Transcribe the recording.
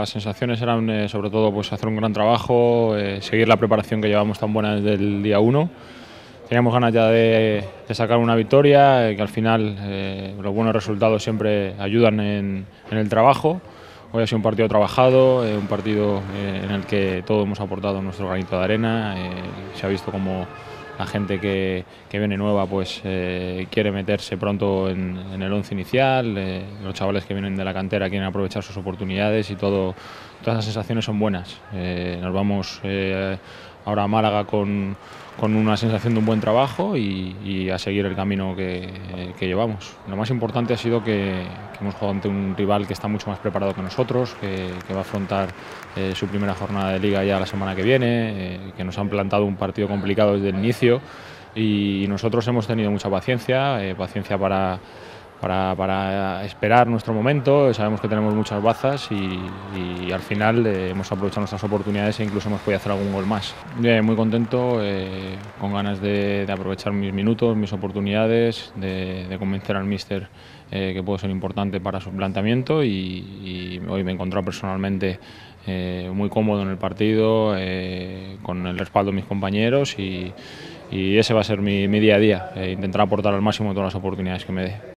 las sensaciones eran sobre todo pues, hacer un gran trabajo, seguir la preparación que llevamos tan buena desde el día 1. Teníamos ganas ya de sacar una victoria, que al final los buenos resultados siempre ayudan en el trabajo. Hoy ha sido un partido trabajado, un partido en el que todos hemos aportado nuestro granito de arena. Se ha visto como la gente que viene nueva pues quiere meterse pronto en el once inicial, los chavales que vienen de la cantera quieren aprovechar sus oportunidades y todas las sensaciones son buenas. Nos vamos ahora a Málaga con una sensación de un buen trabajo y a seguir el camino que llevamos. Lo más importante ha sido que hemos jugado ante un rival que está mucho más preparado que nosotros, que va a afrontar su primera jornada de liga ya la semana que viene, que nos han plantado un partido complicado desde el inicio y nosotros hemos tenido mucha paciencia, paciencia para esperar nuestro momento. Sabemos que tenemos muchas bazas y al final hemos aprovechado nuestras oportunidades e incluso hemos podido hacer algún gol más. Muy contento, con ganas de aprovechar mis minutos, mis oportunidades, de convencer al míster que puedo ser importante para su planteamiento y hoy me he encontrado personalmente muy cómodo en el partido, con el respaldo de mis compañeros y ese va a ser mi día a día, intentar aportar al máximo todas las oportunidades que me dé.